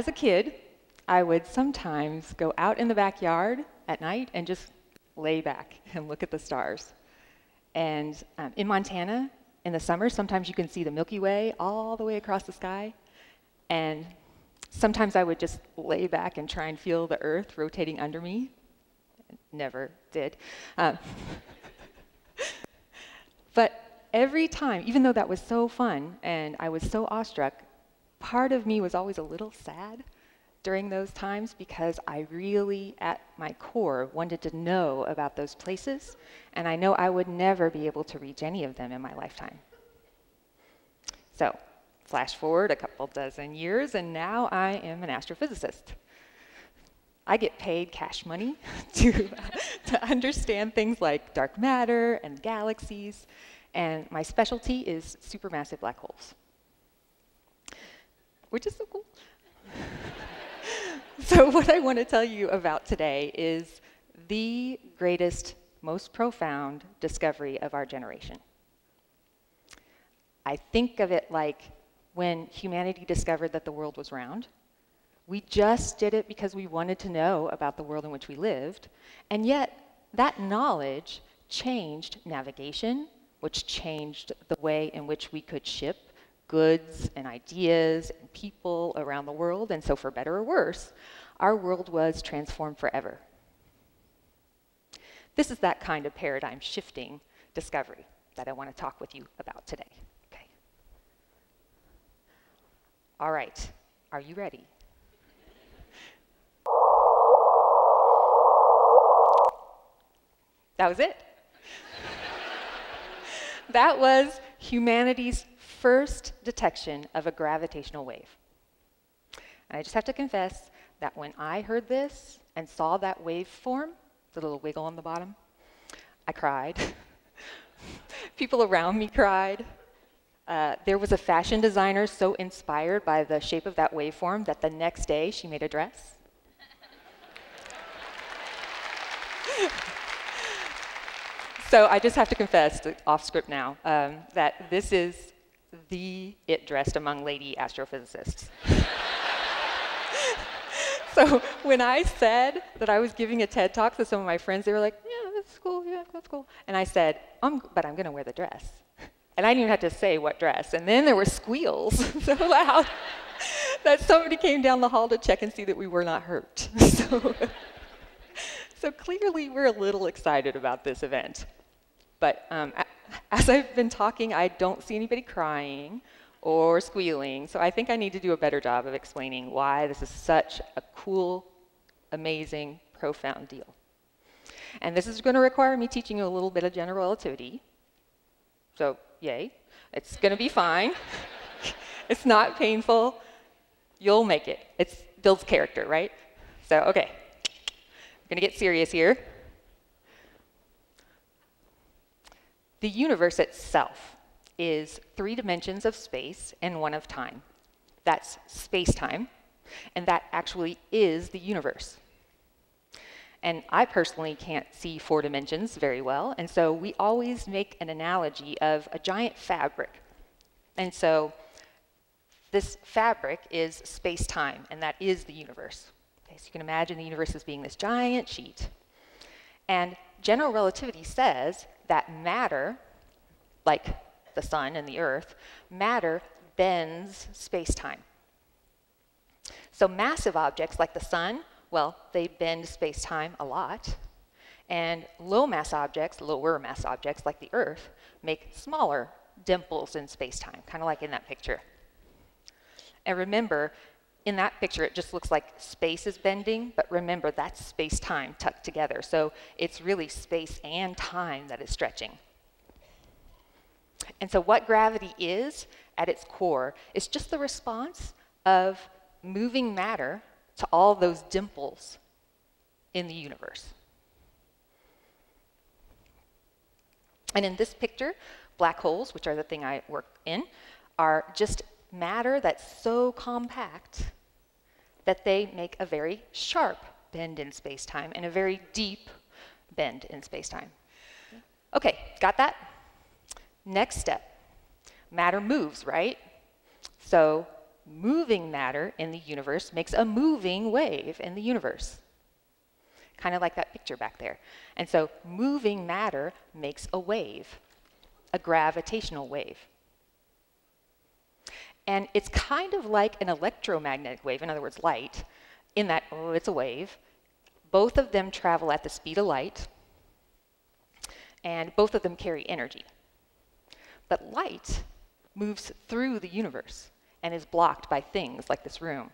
as a kid, I would sometimes go out in the backyard at night and just lay back and look at the stars. And in Montana, in the summer, sometimes you can see the Milky Way all the way across the sky. And sometimes I would just lay back and try and feel the Earth rotating under me. Never did. But every time, even though that was so fun and I was so awestruck, part of me was always a little sad during those times because I really, at my core, wanted to know about those places, and I know I would never be able to reach any of them in my lifetime. So, flash forward a couple dozen years, and now I am an astrophysicist. I get paid cash money to understand things like dark matter and galaxies, and my specialty is supermassive black holes, which is so cool. So what I want to tell you about today is the greatest, most profound discovery of our generation. I think of it like when humanity discovered that the world was round. We just did it because we wanted to know about the world in which we lived, and yet that knowledge changed navigation, which changed the way in which we could ship goods and ideas and people around the world, and so for better or worse, our world was transformed forever. This is that kind of paradigm-shifting discovery that I want to talk with you about today. Okay. All right, are you ready? That was it. That was humanity's first detection of a gravitational wave. And I just have to confess that when I heard this and saw that wave form, the little wiggle on the bottom, I cried. People around me cried. There was a fashion designer so inspired by the shape of that waveform that the next day she made a dress. So I just have to confess, off script now, that this is the it dressed among lady astrophysicists. So when I said that I was giving a TED talk to some of my friends, they were like, yeah, that's cool, yeah, that's cool. And I said, but I'm going to wear the dress. And I didn't even have to say what dress. And then there were squeals so loud that somebody came down the hall to check and see that we were not hurt. So clearly we're a little excited about this event. But as I've been talking, I don't see anybody crying or squealing, so I think I need to do a better job of explaining why this is such a cool, amazing, profound deal. And this is going to require me teaching you a little bit of general relativity. So, yay. It's going to be fine. It's not painful. You'll make it. It builds character, right? So, okay. I'm going to get serious here. The universe itself is 3 dimensions of space and 1 of time. That's space-time, and that actually is the universe. And I personally can't see 4 dimensions very well, and so we always make an analogy of a giant fabric. And so this fabric is space-time, and that is the universe. Okay, so you can imagine the universe as being this giant sheet. And general relativity says that matter, like the sun and the earth, matter bends space-time. So massive objects like the sun, well, they bend space-time a lot. And low-mass objects, lower-mass objects like the earth, make smaller dimples in space-time, kind of like in that picture. And remember, in that picture, it just looks like space is bending, but remember, that's space-time tucked together. So it's really space and time that is stretching. And so what gravity is, at its core, is just the response of moving matter to all those dimples in the universe. And in this picture, black holes, which are the thing I work in, are just matter that's so compact that they make a very sharp bend in space-time and a very deep bend in space-time. Okay, got that? Next step. Matter moves, right? So moving matter in the universe makes a moving wave in the universe. Kind of like that picture back there. And so moving matter makes a wave, a gravitational wave. And it's kind of like an electromagnetic wave, in other words, light, in that, oh, it's a wave. Both of them travel at the speed of light, and both of them carry energy. But light moves through the universe and is blocked by things like this room.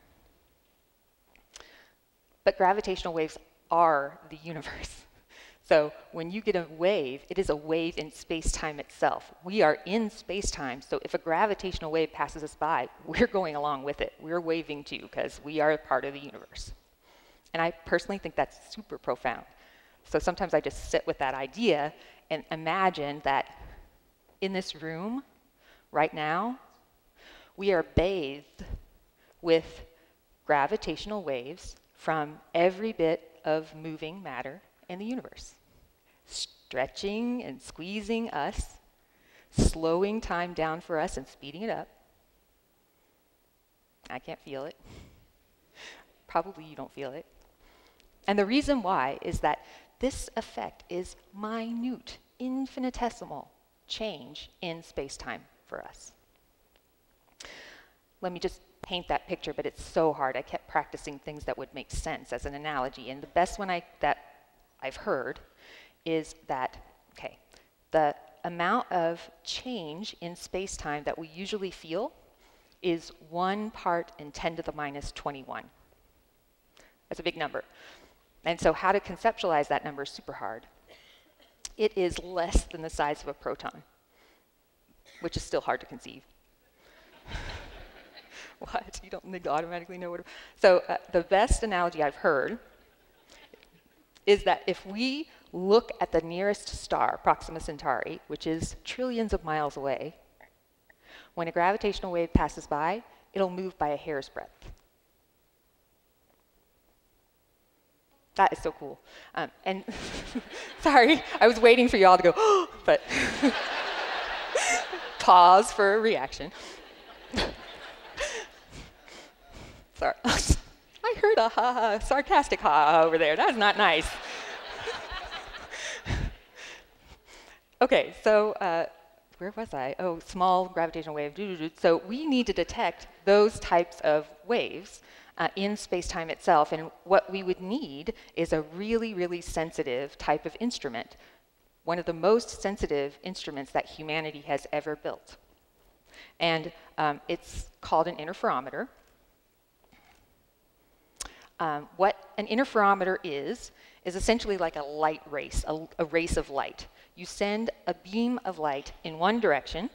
But gravitational waves are the universe. So when you get a wave, it is a wave in space-time itself. We are in space-time, so if a gravitational wave passes us by, we're going along with it. We're waving too, because we are a part of the universe. And I personally think that's super profound. So sometimes I just sit with that idea and imagine that in this room, right now, we are bathed with gravitational waves from every bit of moving matter in the universe, stretching and squeezing us, slowing time down for us and speeding it up. I can't feel it. Probably you don't feel it. And the reason why is that this effect is minute, infinitesimal change in space-time for us. Let me just paint that picture, but it's so hard. I kept practicing things that would make sense as an analogy, and the best one I've heard is that, okay, the amount of change in space-time that we usually feel is 1 part in 10⁻¹⁰. That's a big number. And so how to conceptualize that number is super hard. It is less than the size of a proton, which is still hard to conceive. What? You don't automatically know what? So the best analogy I've heard is that if we look at the nearest star, Proxima Centauri, which is trillions of miles away, when a gravitational wave passes by, it'll move by a hair's breadth. That is so cool. And sorry, I was waiting for you all to go, oh, but pause for a reaction. Sorry. I heard a ha-ha, sarcastic ha over there. That was not nice. Okay, so where was I? Oh, small gravitational wave. So we need to detect those types of waves in space-time itself, and what we would need is a really, really sensitive type of instrument, one of the most sensitive instruments that humanity has ever built. And it's called an interferometer. What an interferometer is essentially like a light race, a race of light. You send a beam of light in one direction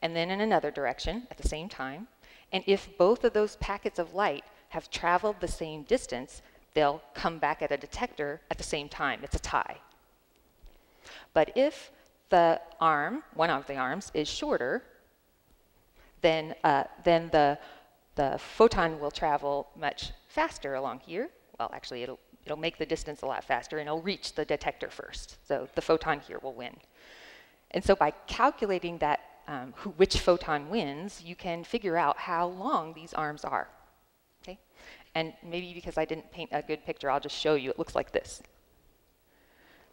and then in another direction at the same time, and if both of those packets of light have traveled the same distance, they'll come back at a detector at the same time. It's a tie. But if the arm, one of the arms, is shorter, then the photon will travel much faster along here. Well, actually, it'll make the distance a lot faster, and it'll reach the detector first. So the photon here will win. And so by calculating that which photon wins, you can figure out how long these arms are. Okay? And maybe because I didn't paint a good picture, I'll just show you. It looks like this.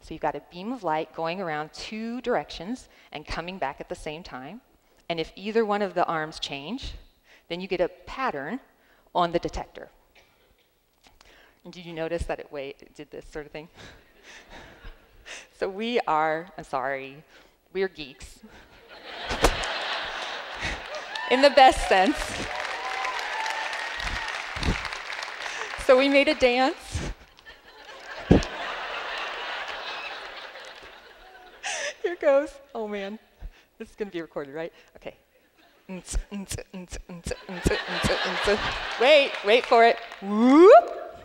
So you've got a beam of light going around two directions and coming back at the same time. And if either one of the arms change, then you get a pattern on the detector. And did you notice that it did this sort of thing? So we are, I'm sorry, we're geeks. In the best sense. So we made a dance. Here goes. Oh man, this is gonna be recorded, right? Okay. Wait for it. Whoop.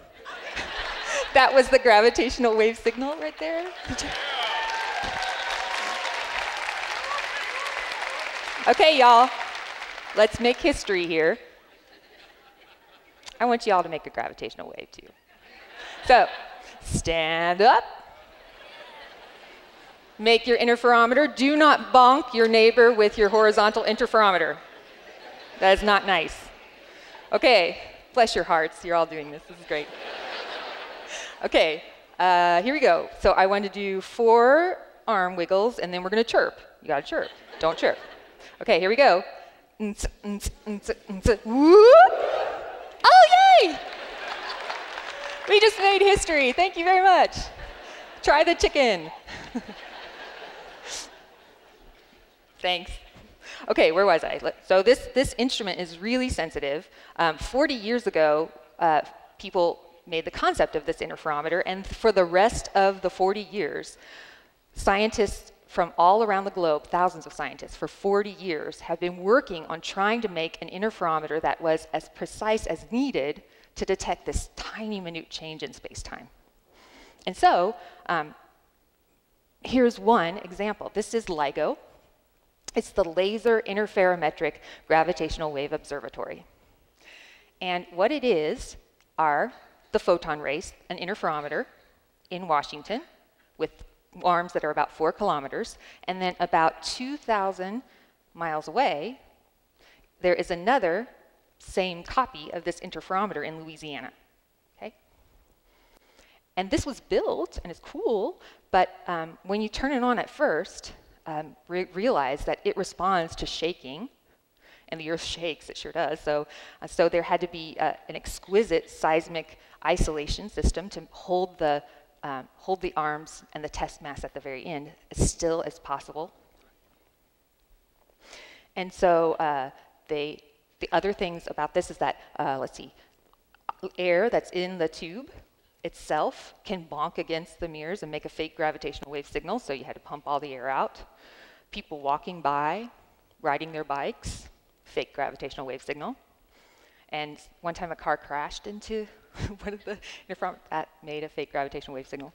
That was the gravitational wave signal right there. Okay, y'all, let's make history here. I want y'all to make a gravitational wave too. So, stand up. Make your interferometer. Do not bonk your neighbor with your horizontal interferometer. That is not nice. Okay, bless your hearts. You're all doing this. This is great. Okay, here we go. So I want to do 4 arm wiggles, and then we're going to chirp. You got to chirp. Don't chirp. Okay, here we go. Oh, yay! We just made history. Thank you very much. Try the chicken. Thanks. Okay, where was I? So this instrument is really sensitive. 40 years ago, people made the concept of this interferometer, and for the rest of the 40 years, scientists from all around the globe, thousands of scientists for 40 years, have been working on trying to make an interferometer that was as precise as needed to detect this tiny, minute change in space-time. And so, here's one example. This is LIGO. It's the Laser Interferometric Gravitational Wave Observatory. And what it is are the photon rays, an interferometer in Washington with arms that are about 4 kilometers, and then about 2,000 miles away, there is another same copy of this interferometer in Louisiana. Okay? And this was built, and it's cool, but when you turn it on at first, realize that it responds to shaking, and the Earth shakes, it sure does, so there had to be an exquisite seismic isolation system to hold the arms and the test mass at the very end as still as possible. And so the other things about this is that, let's see, air that's in the tube itself can bonk against the mirrors and make a fake gravitational wave signal, so you had to pump all the air out. People walking by, riding their bikes, fake gravitational wave signal. And one time a car crashed into one of the interferometers that made a fake gravitational wave signal.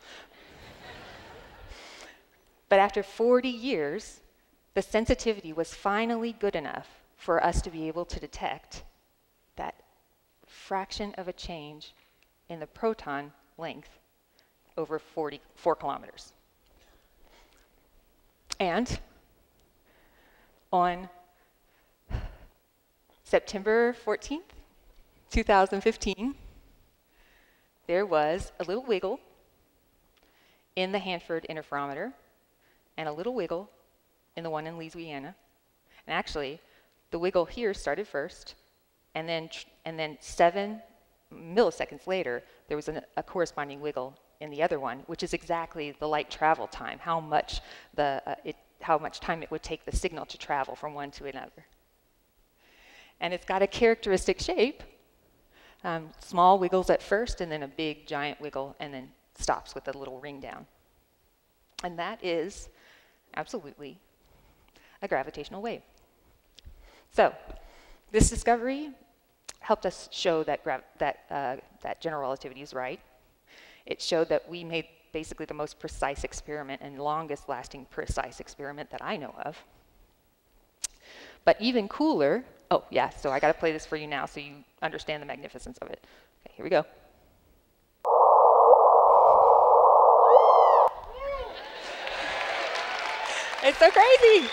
But after 40 years, the sensitivity was finally good enough for us to be able to detect that fraction of a change in the proton length over 4 kilometers. And on September 14th, 2015, there was a little wiggle in the Hanford interferometer and a little wiggle in the one in Louisiana. And actually, the wiggle here started first, and then 7 milliseconds later, there was a corresponding wiggle in the other one, which is exactly the light travel time, how much, how much time it would take the signal to travel from one to another. And it's got a characteristic shape. Small wiggles at first, and then a big, giant wiggle, and then stops with a little ring down. And that is absolutely a gravitational wave. So this discovery helped us show that, that general relativity is right. It showed that we made basically the most precise experiment and longest lasting precise experiment that I know of. But even cooler, oh yeah, so I gotta play this for you now so you understand the magnificence of it. Okay, here we go. It's so crazy.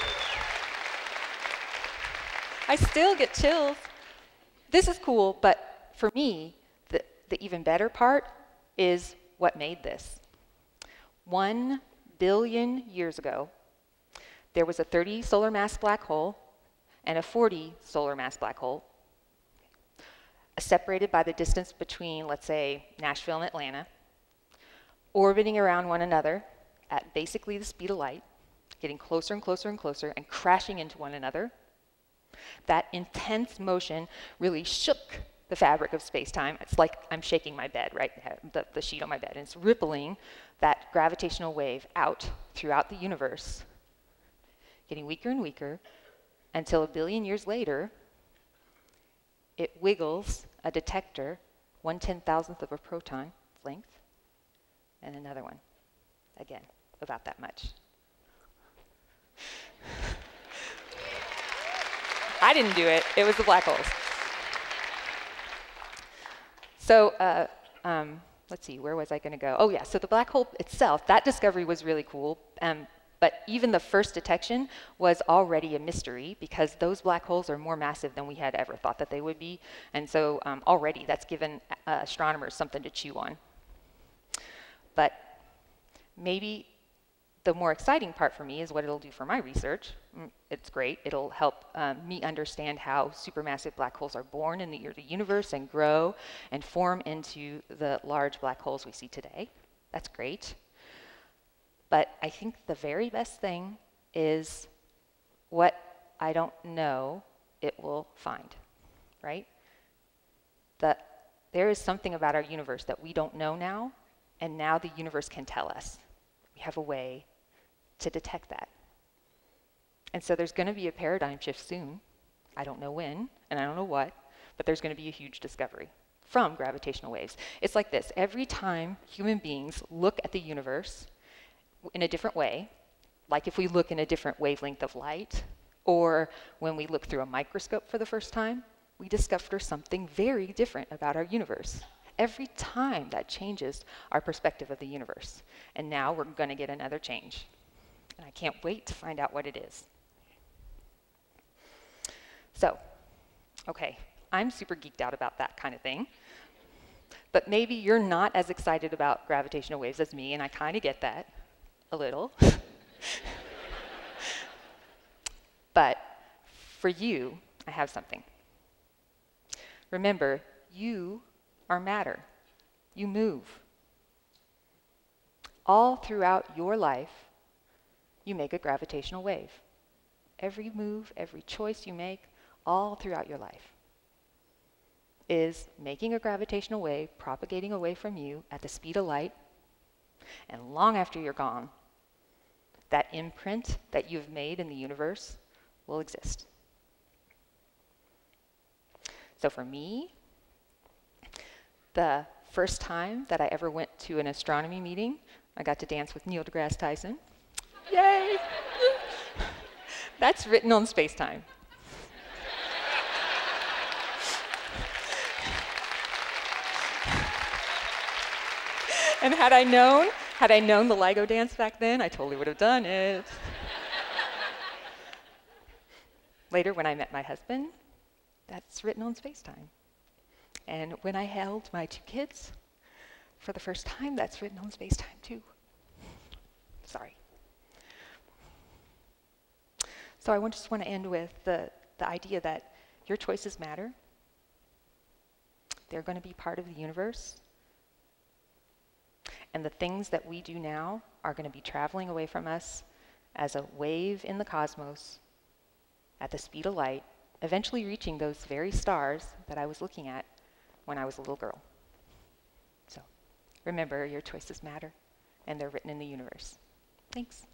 I still get chills. This is cool, but for me, the even better part is what made this. 1 billion years ago, there was a 30 solar mass black hole and a 40 solar mass black hole, separated by the distance between, let's say, Nashville and Atlanta, orbiting around one another at basically the speed of light, getting closer and closer and closer, and crashing into one another. That intense motion really shook the fabric of space-time. It's like I'm shaking my bed, right? The sheet on my bed, and it's rippling that gravitational wave out throughout the universe, getting weaker and weaker, until 1 billion years later, it wiggles a detector 1/10,000th of a proton length, and another one, again, about that much. I didn't do it. It was the black holes. So let's see, where was I going to go? Oh yeah, so the black hole itself, that discovery was really cool. But even the first detection was already a mystery because those black holes are more massive than we had ever thought that they would be. And so already that's given astronomers something to chew on. But maybe the more exciting part for me is what it'll do for my research. It's great. It'll help me understand how supermassive black holes are born in the universe and grow and form into the large black holes we see today. That's great. But I think the very best thing is what I don't know it will find, right? That there is something about our universe that we don't know now, and now the universe can tell us. We have a way to detect that. And so there's going to be a paradigm shift soon. I don't know when, and I don't know what, but there's going to be a huge discovery from gravitational waves. It's like this. Every time human beings look at the universe in a different way, like if we look in a different wavelength of light, or when we look through a microscope for the first time, we discover something very different about our universe. Every time that changes our perspective of the universe. And now we're going to get another change. And I can't wait to find out what it is. So, okay, I'm super geeked out about that kind of thing. But maybe you're not as excited about gravitational waves as me, and I kind of get that a little. But for you, I have something. Remember, you are matter. You move. All throughout your life, you make a gravitational wave. Every move, every choice you make, all throughout your life, is making a gravitational wave, propagating away from you at the speed of light, and long after you're gone, that imprint that you've made in the universe will exist. So for me, the first time that I ever went to an astronomy meeting, I got to dance with Neil deGrasse Tyson. Yay! That's written on Space-Time. And had I known the LIGO dance back then, I totally would have done it. Later, when I met my husband, that's written on Space-Time. And when I held my two kids for the first time, that's written on Space-Time too. Sorry. So I just want to end with the idea that your choices matter. They're going to be part of the universe. And the things that we do now are going to be traveling away from us as a wave in the cosmos at the speed of light, eventually reaching those very stars that I was looking at when I was a little girl. So remember, your choices matter, and they're written in the universe. Thanks.